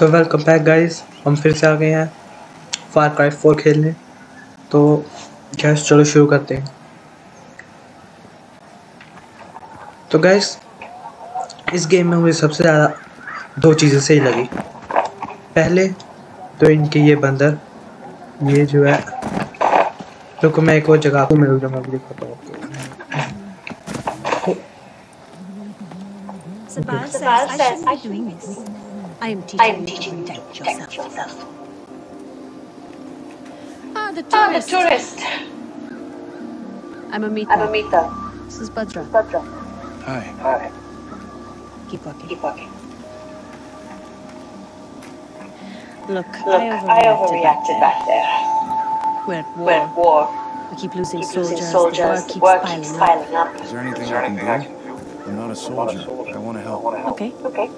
So welcome back guys, हम फिर से आ गए हैं फार क्राई 4 खेलने। तो गाइस चलो शुरू करते हैं। तो गाइस इस गेम में मुझे सबसे ज़्यादा दो चीज़ें सही लगी। पहले तो इनके ये बंदर, ये जो है, तो मैं एक और जगह को मिल जाऊँगा, मैं दिखाता हूँ। I am teaching you to protect yourself. Ah, the tourist. I'm Amita. This is Bhadra. Hi. Keep walking. Look, I overreacted back there. We're at war. We keep losing soldiers. The war keeps piling up. Is there anything I can do? I'm not a soldier. I want to help. Okay.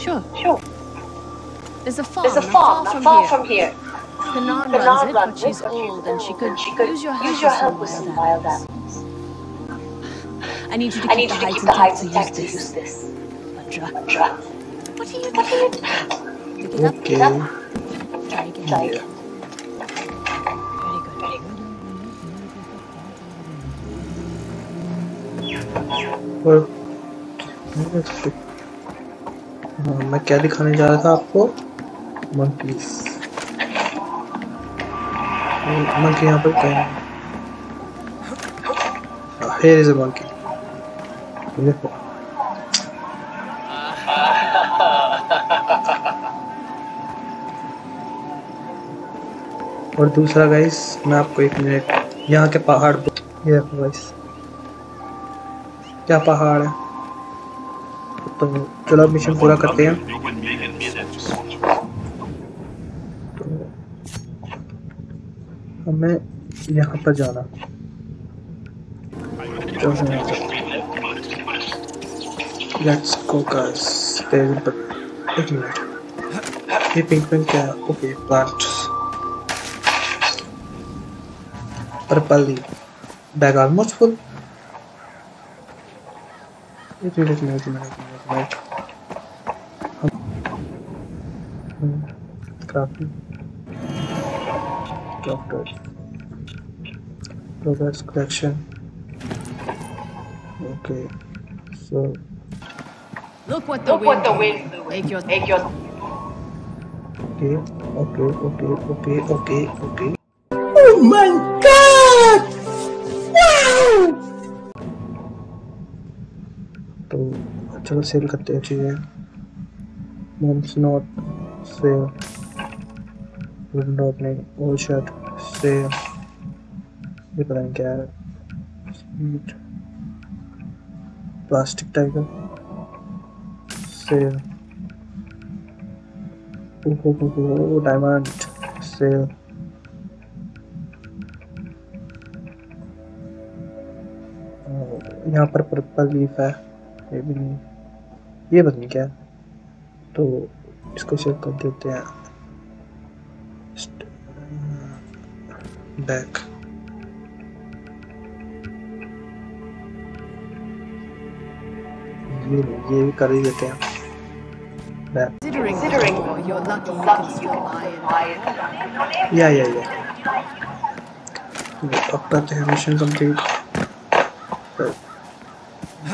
Sure. There's a farm not far from here. The Nard runs it, but she's old and she could use your help with some wild animals. I need you to keep the hides intact to use this. Bhadra. What are you doing? Pick it up. Try again. Very good. Well, मैं क्या दिखाने जा रहा था आपको, monkey यहाँ पर कहीं है। Here is a monkey. देखो। और दूसरा गाइस, मैं आपको एक मिनट यहाँ के पहाड़, ये देखो गाइस क्या पहाड़ है। तो चलो मिशन पूरा करते हैं। तो हमें यहाँ पर जाना। Let's go guys। एक मिनट, ये पिंक क्या है? Okay, plants, purple leaf bag almost full. एक minute progress collection. Okay so okay. Oh my god, तो चलो सेल करते हैं चीजें। Moms not cell, window opening, all shirt cell, ये पता नहीं क्या है, speed, plastic tiger sell, diamond sell, यहाँ पर पर्पल लीफ है, ये भी नहीं, ये पता नहीं क्या है, तो इसको सेव कर देते हैं। बैक ये भी कर ही देते हैं। बैक अब करते हैं मिशन कंप्लीट।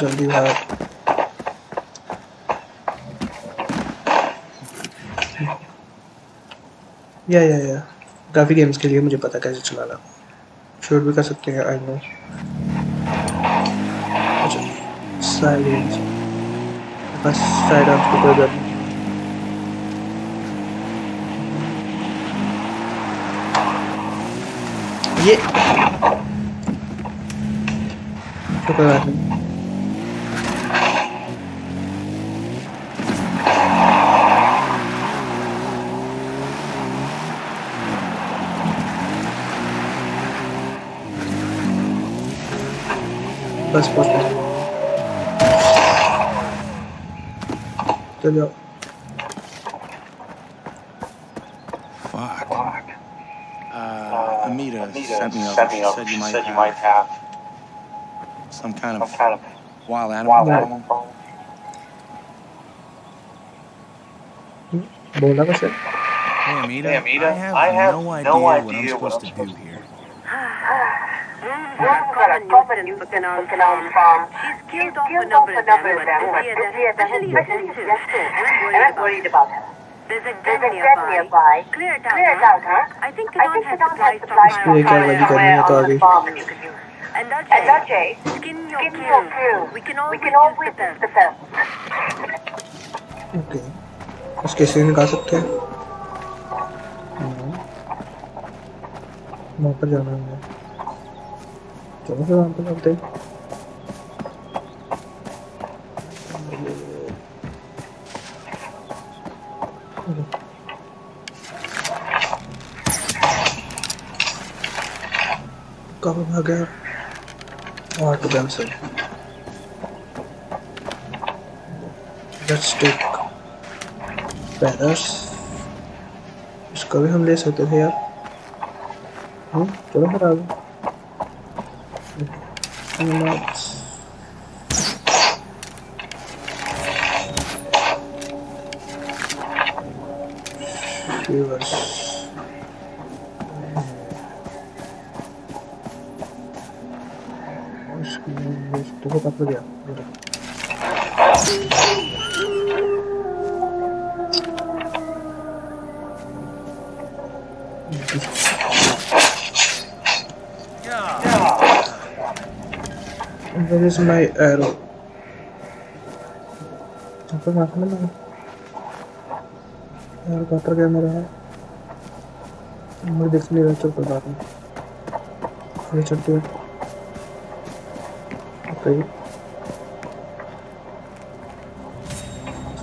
जल्दी भाग, या काफ़ी गेम्स के लिए मुझे पता कैसे चलाना, शूट भी कर सकते हैं, आई नो। अच्छा साइलेंस, बस साइड ऑफ को कोई गलती। ये तो कोई बात नहीं, बस चलो। Fuck. Amita sent me over. She said you might have some kind of wild animal. बोला कुछ? Hey Amita, I have no idea what I'm supposed to do here. One common youth in our farm. She's killed off a number of them, but I'm worried about her. There's a gun nearby. Clear it out, huh? I think they don't have supplies on the farm and you can use. And that's Jay. Skin your crew. We can always use the film. Okay. उसके scene निकाल सकते हैं। वहाँ पर जाना है। चलो फिर वहाँ पर जाते हैं। कब भाग गया? और तो बैम से। Let's take feathers. इसका भी हम ले सकते थे यार। चलो फिर आगे। Where is my arrow? यार कटर क्या मेरा है? मुझे देख नहीं रहा चलता बात में। ये चलती है। ओके।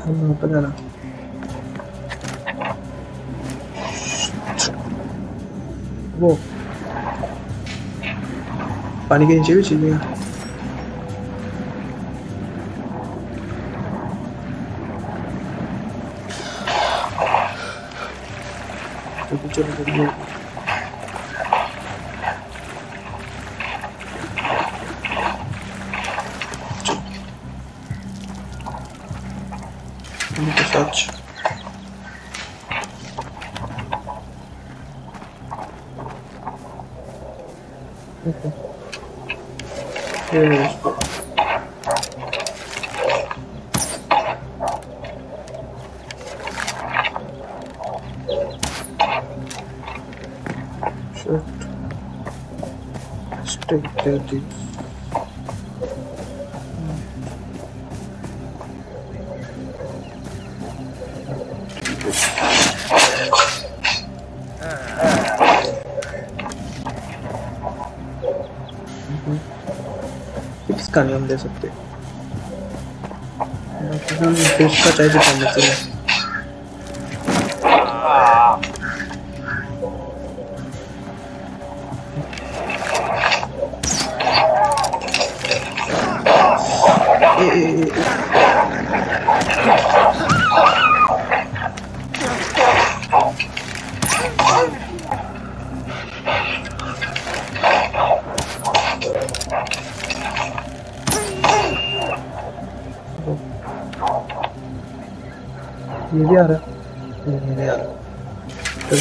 हम ऊपर जाना। वो पानी के नीचे भी चली है। चलो चलो इनको सच ये Dirty. इसका नहीं हम दे सकते। हम फिश का चाहिए तो लेते हैं।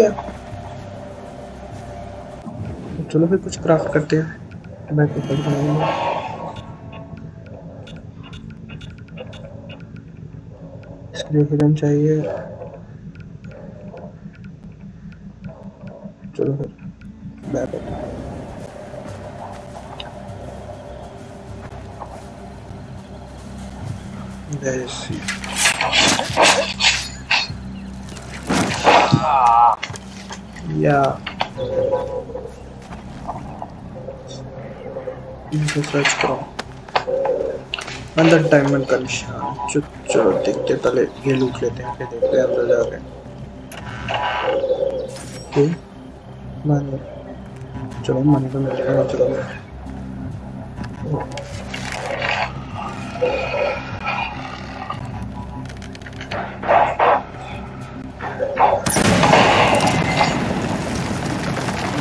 गया चलो फिर कुछ क्राफ्ट करते हैं मैं कुछ बनाऊंगा इसके लिए हिरन चाहिए चलो फिर मैं या इनको सर्च करो अंदर डायमंड का निशान। चलो देखते पहले ये लूट लेते हैं, फिर देखते हैं अंदर जा के। मानो चलो माने को मिल जाएगा। चलो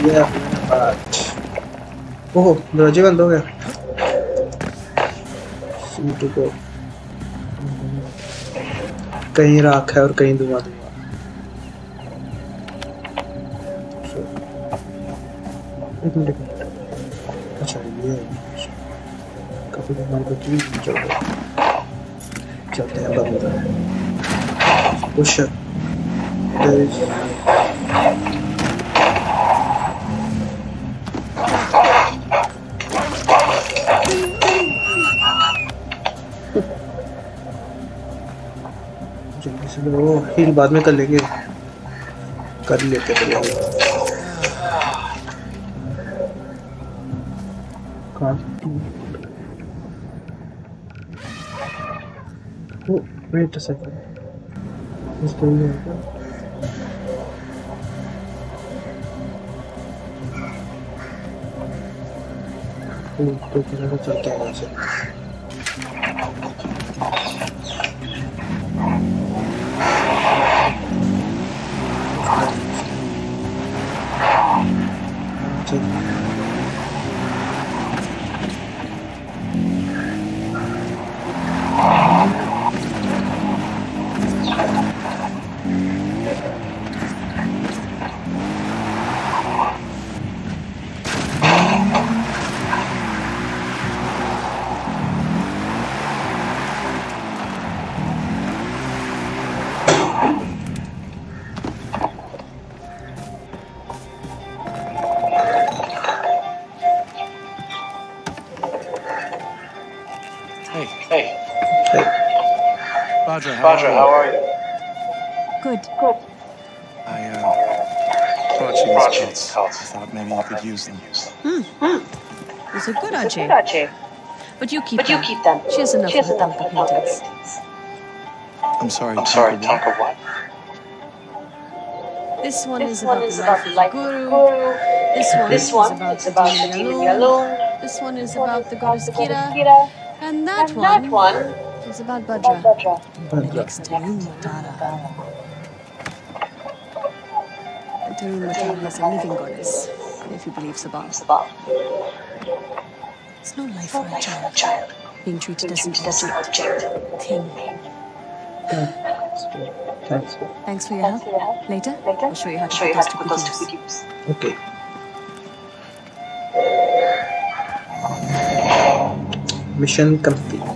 ये अपने पास। ओह दरवाजे बंद हो गया। को कहीं राख है और कहीं धुआं। एक मिनट अच्छा ये काफी चलते हैं बंद। वो हील बाद में कर लेंगे, कर लेते हैं। वो वेट अ सेकंड, इसको ले आओ। तो किधर चलते हैं ऐसे? Bhadra, how are you? Good. Good. I brought you these cults. I thought maybe you could use them. These are good, Ajay. But you keep them. She has enough of evidence. I'm sorry, Tanka, what? This one is about Guru. This one is about the killing alone. This one is about the goddess Kira. And that one is about Bhadra. Next to you, Madara. Madara is a living goddess, if you believe Sabah. It's no life for a child, being treated as an object. Thanks for your help. Later, I'll show you how to put those to good use. Okay. Mission complete.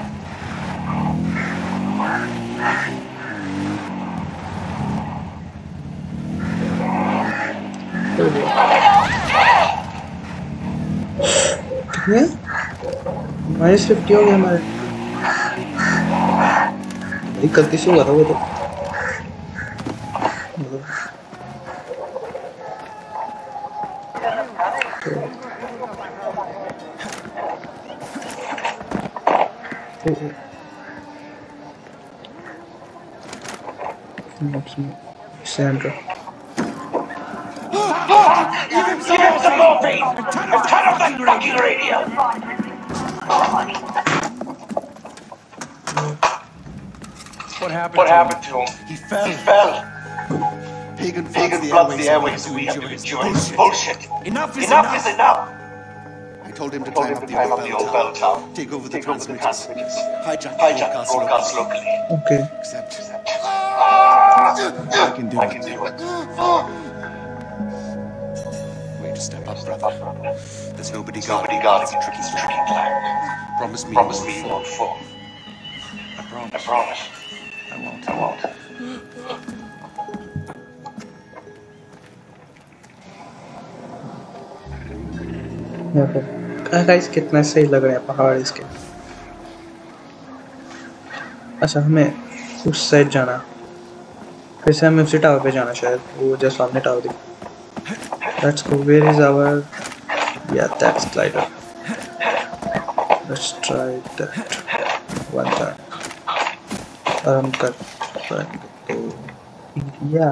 कितने हमारे 50 हो गए हमारे। कल किसी हुआ था वो तो Sandra. Give him some morphine! Turn off that fucking radio! What happened to him? He fell. Pagan flooded the airways. We have to enjoy his bullshit. Enough is enough! I told him to climb up the old bell tower. Take over the transmitters. Hijack broadcast locally. Okay. Except... I can do it. Wait, step up, brother. There's nobody guarding the tricky plan. Promise me you won't fall. I promise. I won't. Guys कितना सही लग रहा है पहाड़ इसके। अच्छा हमें उस साइड जाना, फिर से हमें उसी टावर पे जाना शायद, वो जो सामने टावर दिख। Let's go, where is our, या that slider, let's try that one time. और हम कर या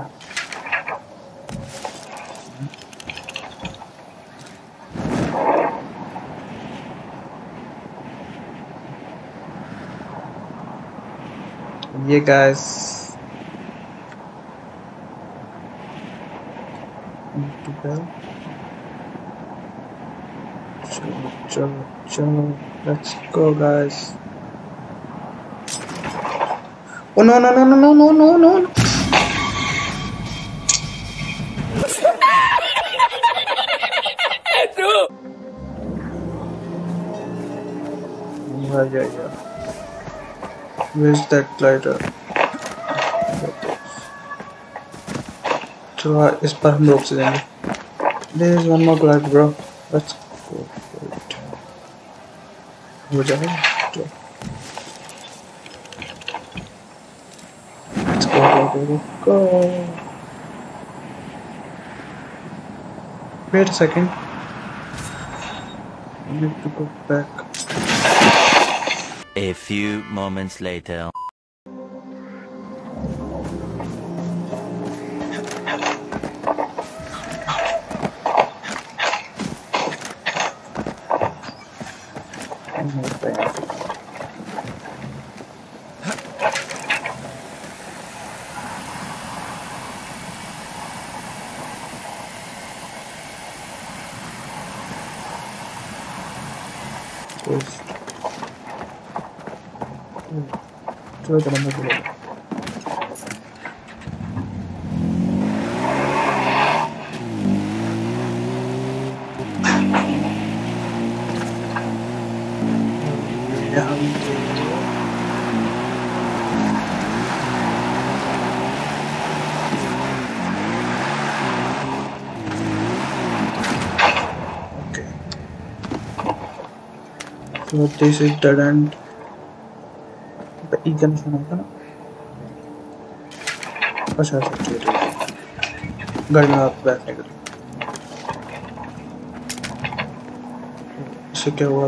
ये गाइस चलो let's go guys. Oh no yeah. Where's that lighter? So इस पर हम रोक से जाएंगे। There is one more light, bro. Let's go for it. हो जाएगा। Let's go. Wait a second. I need to go back. A few moments later. So this is dead end. The eagle is not gonna. अच्छा ठीक है। आप बैठने के लिए। इससे क्या हुआ?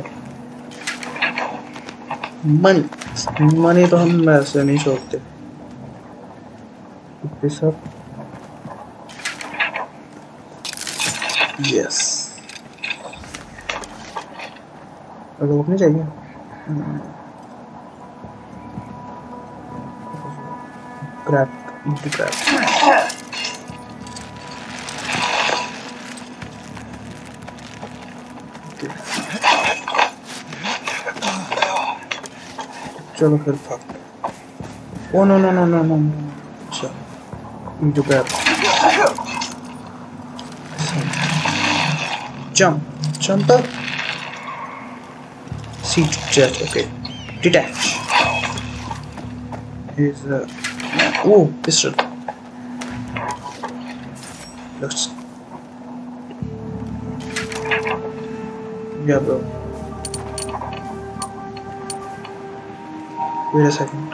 मनी तो हम ऐसे नहीं छोड़ते। Pick up. Yes. रोकने चाहिए। Grab. चलो फिर फक। Oh no. चलो grab. Jump up. Seat jet, okay. Detach. Here's a pistol. Looks. Yeah, bro. Wait a second.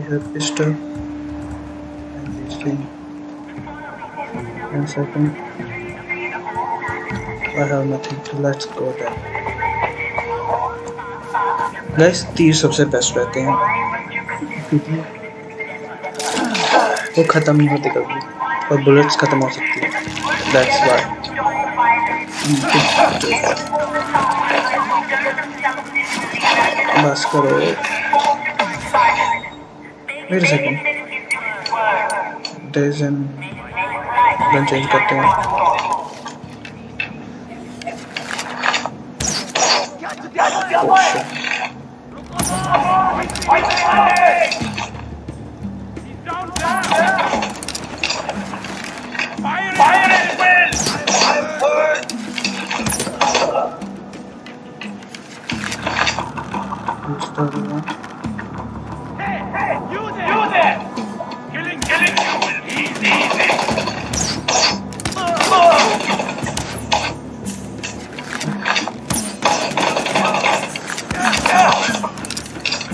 I have pistol and this thing. 1 second. I have nothing. Let's go there. Guys तीर सबसे best रहते हैं, वो खत्म नहीं होते कभी और बुलेट्स खत्म हो सकती है। That's why. बस करो। Wait a second. There is an gun, change करते हैं। Fire!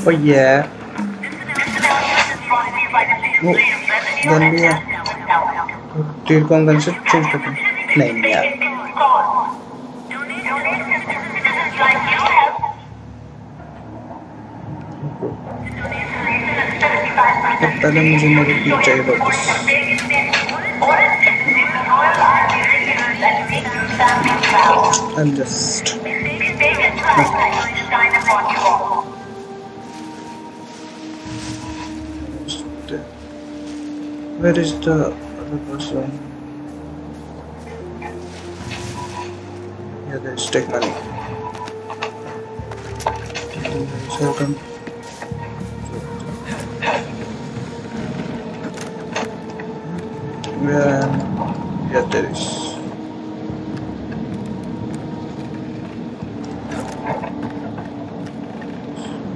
Oh yeah. वो धनिया तीर कौन गन से चूज करते हैं? नहीं नहीं यार। पहले मुझे मेरी पीछा चाहिए बस। I'm just. Where is the other person? Yeah, there is. Take money. Welcome. Yeah, there is.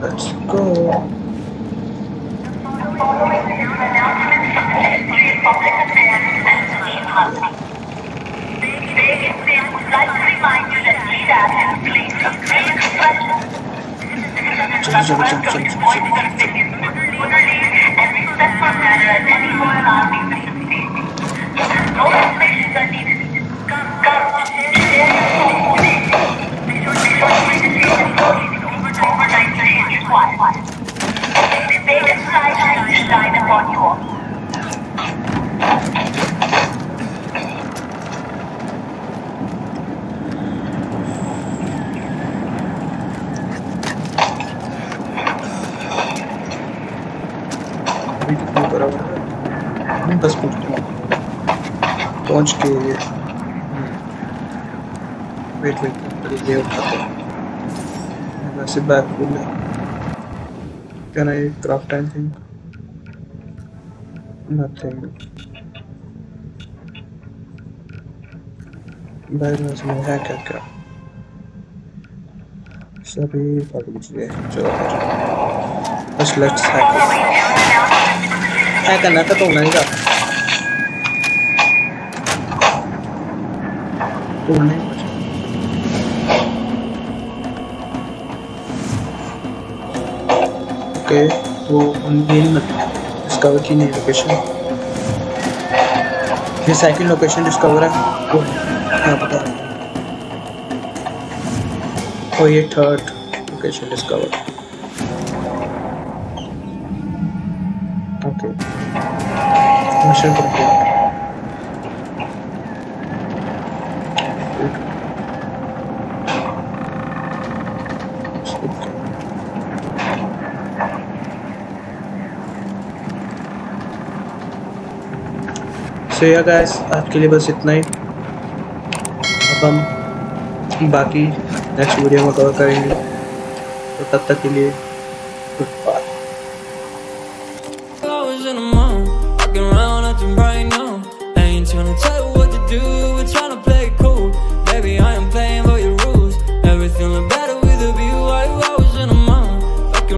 Let's go. Can I craft anything? Nothing. Bhai main samajh gaya kya kya. Sabhi package le chalo. Just let's hack it. Hack karna tha to nahi tha. Tone okay, वो unveil मत discover की नई location ये second location discover है वो क्या पता और ये third location discover okay mission So yeah guys, आज के लिए बस इतना ही। अब हम बाकी नेक्स्ट वीडियो में कवर करेंगे। तो तब तक के लिए गुड बाय।